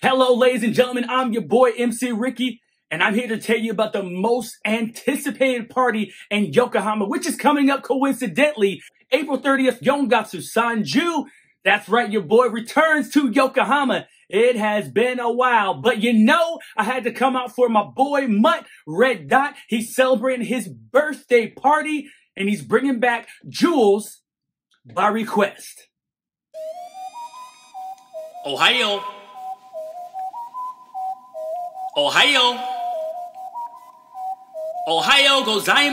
Hello, ladies and gentlemen, I'm your boy, MC Ricky, and I'm here to tell you about the most anticipated party in Yokohama, which is coming up coincidentally, April 30th, Yongatsu Sanju. That's right, your boy returns to Yokohama. It has been a while, but you know, I had to come out for my boy, Mutt Red Dot. He's celebrating his birthday party, and he's bringing back Jewels by Request. Ohio. Ohio, Ohio gozaimasu.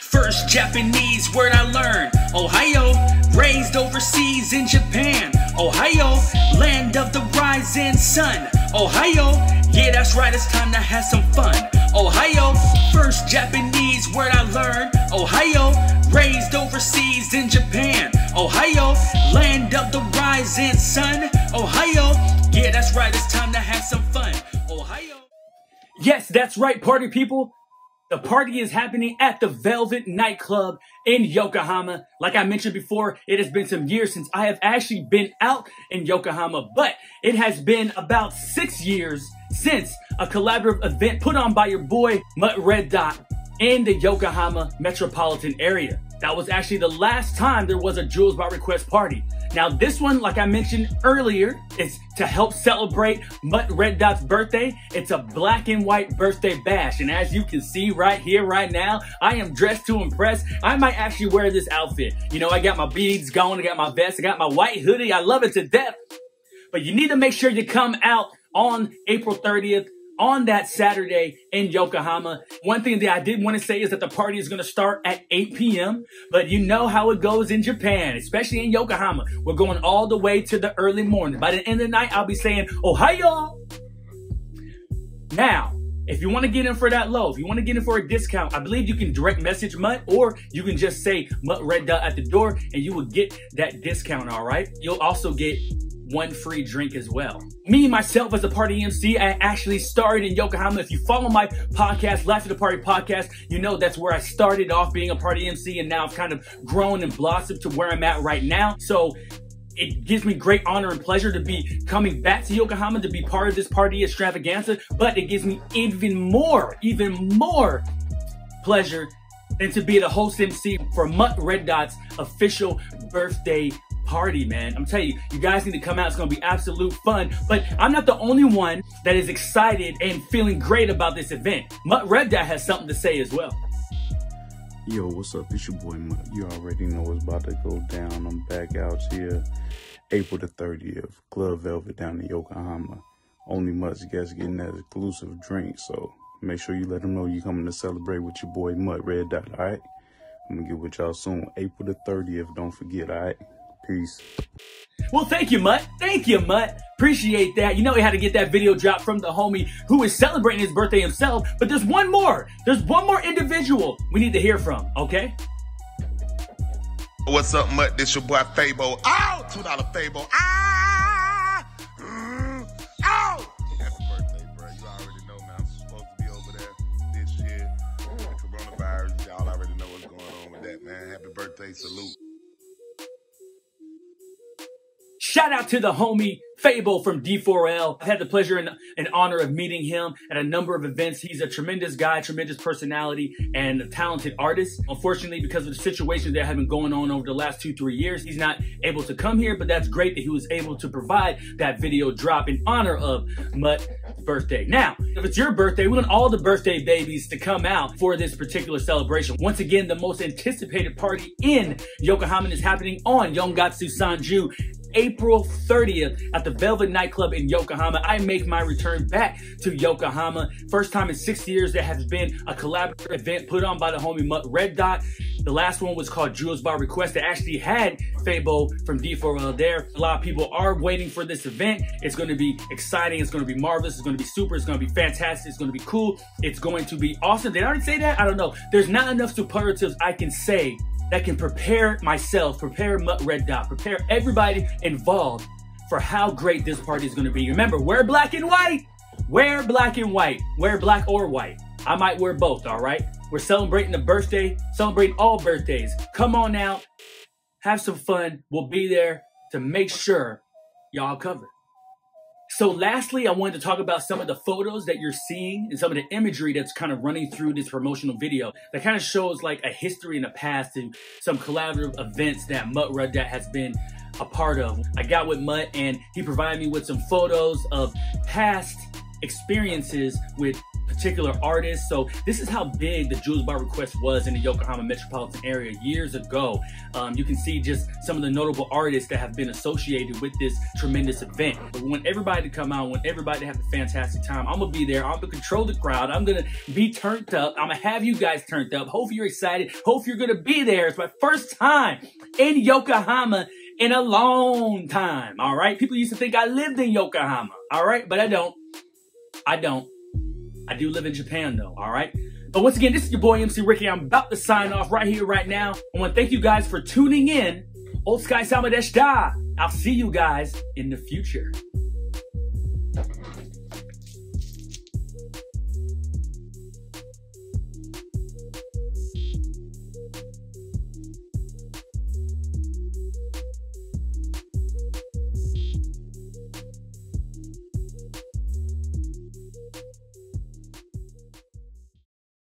First Japanese word I learned, Ohio, raised overseas in Japan. Ohio, land of the rising sun. Ohio, yeah that's right, it's time to have some fun. Ohio, first Japanese word I learned, Ohio, raised overseas in Japan. Ohio, land of the rising sun. Ohio, yeah, that's right, it's time to have some fun. Ohio. Yes, that's right, party people. The party is happening at the Velvet Nightclub in Yokohama. Like I mentioned before, it has been some years since I have actually been out in Yokohama, but it has been about 6 years since a collaborative event put on by your boy, Mutt Red Dot, in the Yokohama metropolitan area. That was actually the last time there was a Jewels by Request party. Now this one, like I mentioned earlier, is to help celebrate Mutt Red Dot's birthday. It's a black and white birthday bash. And as you can see right here, right now, I am dressed to impress. I might actually wear this outfit. You know, I got my beads going, I got my vest, I got my white hoodie. I love it to death. But you need to make sure you come out on April 30th. On that Saturday in Yokohama. One thing that I did want to say is that the party is going to start at 8 p.m., but you know how it goes in Japan, especially in Yokohama. We're going all the way to the early morning. By the end of the night, I'll be saying, Ohio! Now, if you want to get in for that low, if you want to get in for a discount, I believe you can direct message Mutt, or you can just say Mutt Red Dot at the door, and you will get that discount, all right? You'll also get one free drink as well. Me, myself, as a party MC, I actually started in Yokohama. If you follow my podcast, Life of the Party Podcast, you know that's where I started off being a party MC, and now I've kind of grown and blossomed to where I'm at right now. So it gives me great honor and pleasure to be coming back to Yokohama to be part of this party extravaganza, but it gives me even more pleasure than to be the host MC for Mutt Red Dot's official birthday party, man. I'm telling you, you guys need to come out. It's going to be absolute fun, but I'm not the only one that is excited and feeling great about this event. Mutt Red Dot has something to say as well. Yo, what's up? It's your boy Mutt. You already know what's about to go down. I'm back out here April the 30th, Club Velvet down in Yokohama. Only Mutt's guests getting that exclusive drink, so make sure you let them know you're coming to celebrate with your boy Mutt Red Dot, all right? I'm going to get with y'all soon. April the 30th, don't forget, all right? Peace. Well, thank you, Mutt. Thank you, Mutt. Appreciate that. You know we had to get that video drop from the homie who is celebrating his birthday himself, but there's one more. There's one more individual we need to hear from, okay? What's up, Mutt? This your boy Fabo. Ow! $2 Fabo. Ah! Ow! Happy birthday, bro. You already know, man. I'm supposed to be over there this year. The coronavirus, y'all already know what's going on with that, man. Happy birthday. Salute. Shout out to the homie Fabo from D4L. I've had the pleasure and honor of meeting him at a number of events. He's a tremendous guy, tremendous personality, and a talented artist. Unfortunately, because of the situations that have been going on over the last 2-3 years, he's not able to come here, but that's great that he was able to provide that video drop in honor of Mutt's birthday. Now, if it's your birthday, we want all the birthday babies to come out for this particular celebration. Once again, the most anticipated party in Yokohama is happening on Yongatsu Sanju, April 30th at the Velvet Nightclub in Yokohama. I make my return back to Yokohama. First time in 6 years there has been a collaborative event put on by the homie Mutt Red Dot. The last one was called Jewels by Request. They actually had Fabo from D4L there. A lot of people are waiting for this event. It's going to be exciting. It's going to be marvelous. It's going to be super. It's going to be fantastic. It's going to be cool. It's going to be awesome. Did I already say that? I don't know. There's not enough superlatives I can say that can prepare myself, prepare Mutt Red Dot, prepare everybody involved for how great this party is gonna be. Remember, wear black and white. Wear black and white. Wear black or white. I might wear both, all right? We're celebrating the birthday, celebrating all birthdays. Come on out, have some fun. We'll be there to make sure y'all covered. So lastly, I wanted to talk about some of the photos that you're seeing and some of the imagery that's kind of running through this promotional video that kind of shows like a history in the past and some collaborative events that Mutt Red Dot has been a part of. I got with Mutt and he provided me with some photos of past experiences with particular artists. So this is how big the Jewels by Request was in the Yokohama metropolitan area years ago. You can see just some of the notable artists that have been associated with this tremendous event. But we want everybody to come out, we want everybody to have a fantastic time. I'm gonna be there, I'm gonna control the crowd, I'm gonna be turned up, I'm gonna have you guys turned up. Hope you're excited, hope you're gonna be there. It's my first time in Yokohama in a long time, all right? People used to think I lived in Yokohama, all right? But I don't. I do live in Japan though, all right? But once again, this is your boy MC Ricky. I'm about to sign off right here, right now. I want to thank you guys for tuning in. Otsukai sama deshita. I'll see you guys in the future.